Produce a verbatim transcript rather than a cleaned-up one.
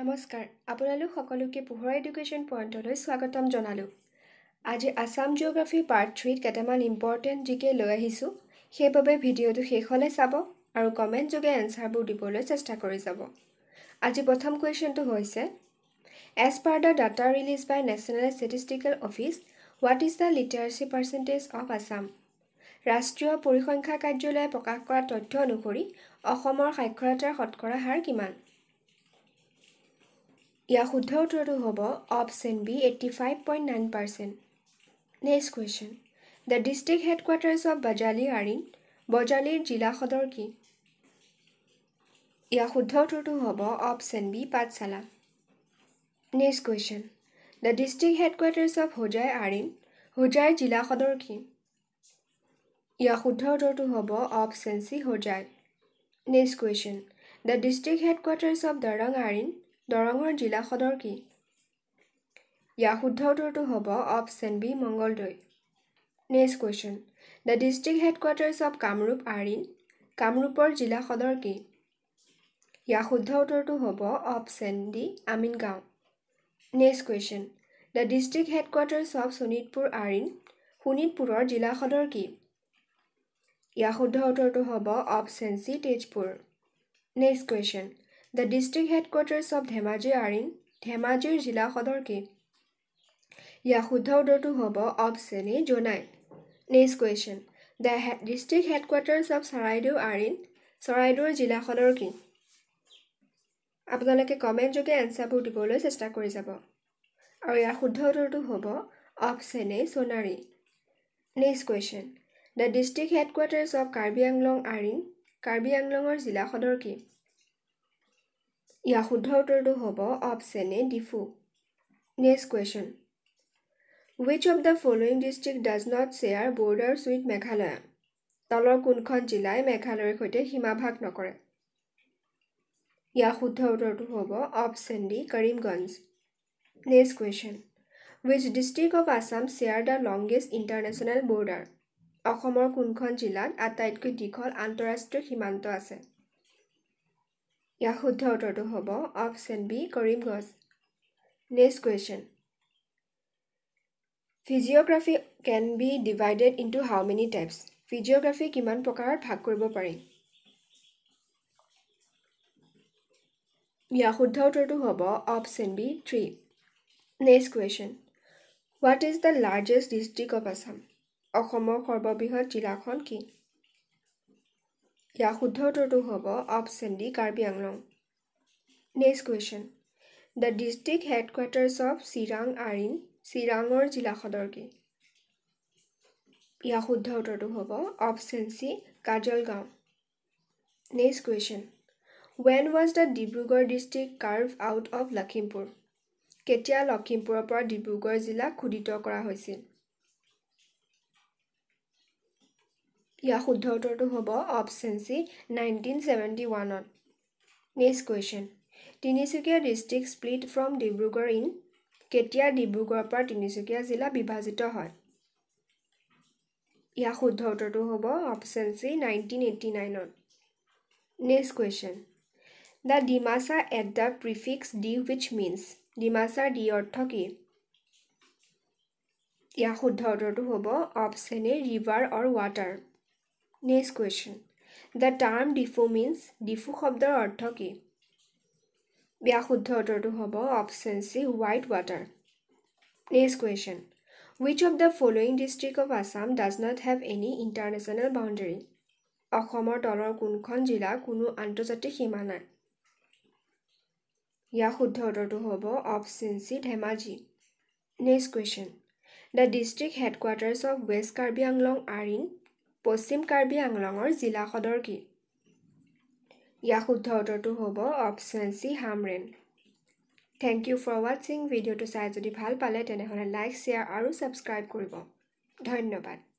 Namaskar, Apunalu Hokoluke Puhor Education Point Loi Swagatam Jonalu. Aji Assam Geography Part three Ketaman important G K Loa Hisu, Hebabe video to Hehole Sabo, Aru comment Joga answer Budipolo Sestakori Sabo. Aji Botham question to Hoise. As per the data released by National Statistical Office, what is the literacy percentage of Assam? Rastrio Purikonka Kajula Pokakora Totyo Nukuri, Ohomor Haikrata Hotkora Harkiman. या शुद्ध उत्तरটো হ'ব option B eighty-five point nine percent. Next question. The district headquarters of Bajali are in Bajali जिला সদর কি? या শুদ্ধ उत्तरটো হ'ব option B Pathsala. Next question. The district headquarters of Hojai are in Hojai जिला সদর কি? या শুদ্ধ उत्तरটো হ'ব option C Hojai. Next question. The district headquarters of Darang are in Dorongor Jila Khodor ki? Ya Huddha Uttortu hobo option B Mongoldoi. Next question. The district headquarters of Kamrup are in Kamrupor Jila Khodor ki? Ya Huddha Uttortu hobo option D Amingaon. Next question. The district headquarters of Sonitpur are in Sonitpuror Jila Khodor ki? Ya Huddha Uttortu hobo option C Tejpur. Next question. The district headquarters of Dhemaji are in Dhemaji Jila Khodor ki? Ya Huddha Uttortu hobo option A Jonai. Next question. The district headquarters of Saraidew are in Saraidew Jila Khodor ki? Apunalake comment joge answer bu dibole chesta kori jabo. Aru ya Huddha Uttortu hobo option A Sonari. Next question. The district headquarters of Karbi Anglong are in Karbi Anglongor Jila Khodor ki? Ya Huddha Uttortu hobo option A Difu. Next question. Which of the following district does not share borders with Meghalaya? Talor kunkhon jilai Meghalayar khoite himabhag nokore. Ya Huddha Uttortu hobo option D Karimganj. Next question. Which district of Assam share the longest international border? Akhomor kunkhon jilat ataitkoi dikhol antarastriyo himanto ase. Ya Huddha Uttortu hobo option B Karimganj. Next question. Physiography can be divided into how many types? Physiography kiman prokar bhag koribo pari? Ya Huddha Uttortu hobo option B three. Next question. What is the largest district of Assam? Akhomor korbobihot jilakhon ki? Ya Huddha Uttortu hobo option D Karbi Anglong. Next question. The district headquarters of Sirang are in Sirangor Jila Khodor ki? Ya Huddha Uttortu hobo option C Kajalgaon. Next question. When was the Dibrugarh district carved out of Lakhimpur? Ketia Lakhimpur par Dibrugarh jila khudito kora hoisil? Ya Huddha Uttortu hobo option C nineteen seventy-one on. Next question. Tinisukia district split from Dibrugarh in Ketia Dibrugarh par Tinisukia jila bibhajito hoy? Ya Huddha Uttortu hobo option C nineteen eighty-nine on. Next question. The Dimasa at the prefix D which means Dimasa D ortho ki? Ya Huddha Uttortu hobo option A river or water. Next question. The term Difu means Difu shobdor ortho ki? Ya Huddha Uttortu hobo option C white water. Next question. Which of the following district of Assam does not have any international boundary? Akhomor dolor kunkhon jila kunu antarjatik sima nai? Ya Huddha Uttortu hobo option C Dhemaji. Next question. The district headquarters of West Karbi Anglong are in Poshim Karbi Anglongor Jila Khodor ki? Ya Huddha Uttortu hobo option C Hamren. Thank you for watching. Video to sai jodi bhal pale tenehole like share aru subscribe koribo. Dhonnobad.